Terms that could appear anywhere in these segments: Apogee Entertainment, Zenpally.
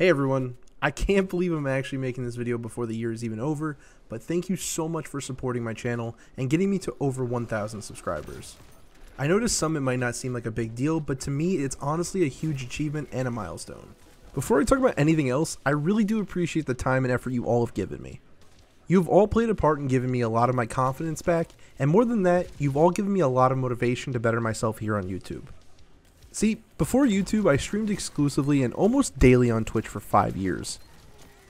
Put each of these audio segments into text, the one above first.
Hey everyone, I can't believe I'm actually making this video before the year is even over, but thank you so much for supporting my channel and getting me to over 1,000 subscribers. I know to some it might not seem like a big deal, but to me it's honestly a huge achievement and a milestone. Before I talk about anything else, I really do appreciate the time and effort you all have given me. You've all played a part in giving me a lot of my confidence back, and more than that, you've all given me a lot of motivation to better myself here on YouTube. See, before YouTube, I streamed exclusively and almost daily on Twitch for 5 years.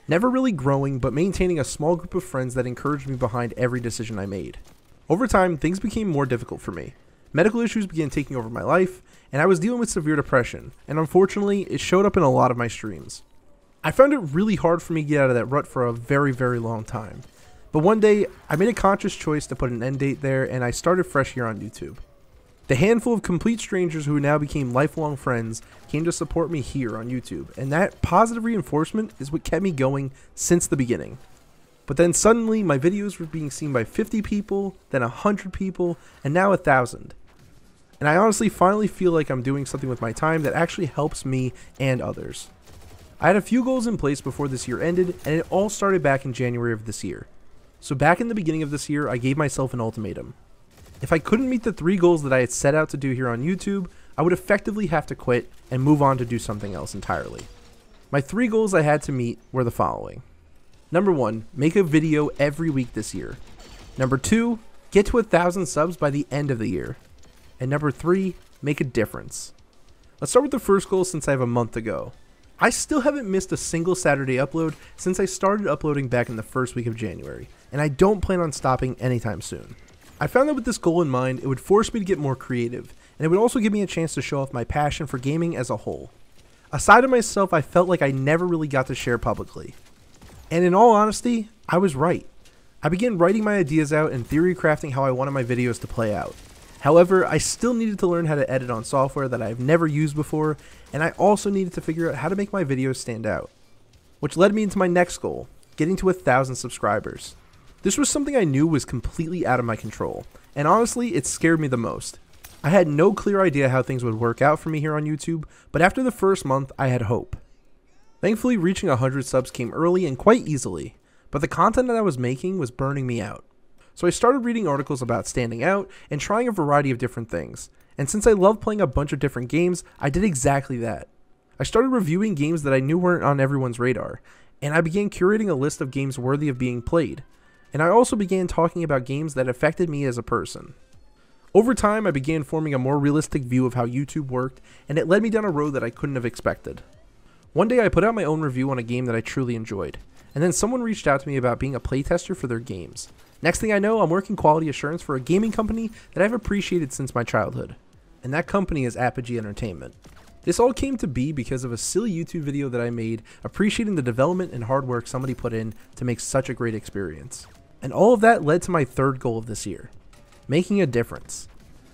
Never really growing, but maintaining a small group of friends that encouraged me behind every decision I made. Over time, things became more difficult for me. Medical issues began taking over my life, and I was dealing with severe depression, and unfortunately, it showed up in a lot of my streams. I found it really hard for me to get out of that rut for a very long time. But one day, I made a conscious choice to put an end date there, and I started fresh here on YouTube. The handful of complete strangers who now became lifelong friends came to support me here on YouTube, and that positive reinforcement is what kept me going since the beginning. But then suddenly, my videos were being seen by 50 people, then 100 people, and now 1,000. And I honestly finally feel like I'm doing something with my time that actually helps me and others. I had a few goals in place before this year ended, and it all started back in January of this year. So back in the beginning of this year, I gave myself an ultimatum. If I couldn't meet the 3 goals that I had set out to do here on YouTube, I would effectively have to quit and move on to do something else entirely. My 3 goals I had to meet were the following. Number 1, make a video every week this year. Number 2, get to 1,000 subs by the end of the year. And number 3, make a difference. Let's start with the first goal since I have a month to go. I still haven't missed a single Saturday upload since I started uploading back in the first week of January, and I don't plan on stopping anytime soon. I found that with this goal in mind, it would force me to get more creative, and it would also give me a chance to show off my passion for gaming as a whole. A side of myself I felt like I never really got to share publicly. And in all honesty, I was right. I began writing my ideas out and theory crafting how I wanted my videos to play out. However, I still needed to learn how to edit on software that I've never used before, and I also needed to figure out how to make my videos stand out. Which led me into my next goal, getting to 1,000 subscribers. This was something I knew was completely out of my control, and honestly, it scared me the most. I had no clear idea how things would work out for me here on YouTube, but after the first month, I had hope. Thankfully, reaching 100 subs came early and quite easily, but the content that I was making was burning me out. So I started reading articles about standing out and trying a variety of different things, and since I love playing a bunch of different games, I did exactly that. I started reviewing games that I knew weren't on everyone's radar, and I began curating a list of games worthy of being played. And I also began talking about games that affected me as a person. Over time, I began forming a more realistic view of how YouTube worked, and it led me down a road that I couldn't have expected. One day I put out my own review on a game that I truly enjoyed, and then someone reached out to me about being a playtester for their games. Next thing I know, I'm working quality assurance for a gaming company that I've appreciated since my childhood, and that company is Apogee Entertainment. This all came to be because of a silly YouTube video that I made appreciating the development and hard work somebody put in to make such a great experience. And all of that led to my third goal of this year, making a difference.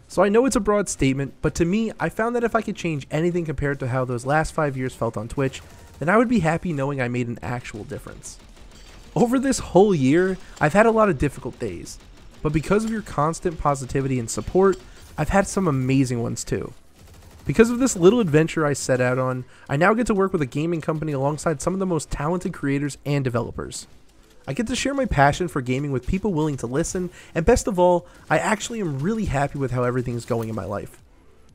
So I know it's a broad statement, but to me, I found that if I could change anything compared to how those last 5 years felt on Twitch, then I would be happy knowing I made an actual difference. Over this whole year, I've had a lot of difficult days, but because of your constant positivity and support, I've had some amazing ones too. Because of this little adventure I set out on, I now get to work with a gaming company alongside some of the most talented creators and developers. I get to share my passion for gaming with people willing to listen, and best of all, I actually am really happy with how everything is going in my life.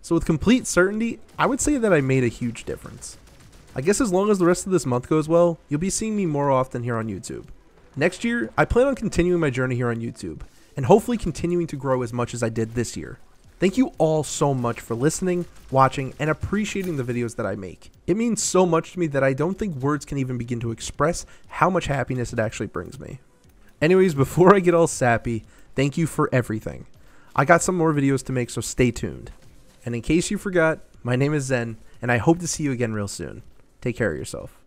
So with complete certainty, I would say that I made a huge difference. I guess as long as the rest of this month goes well, you'll be seeing me more often here on YouTube. Next year, I plan on continuing my journey here on YouTube, and hopefully continuing to grow as much as I did this year. Thank you all so much for listening, watching, and appreciating the videos that I make. It means so much to me that I don't think words can even begin to express how much happiness it actually brings me. Anyways, before I get all sappy, thank you for everything. I got some more videos to make, so stay tuned. And in case you forgot, my name is Zen, and I hope to see you again real soon. Take care of yourself.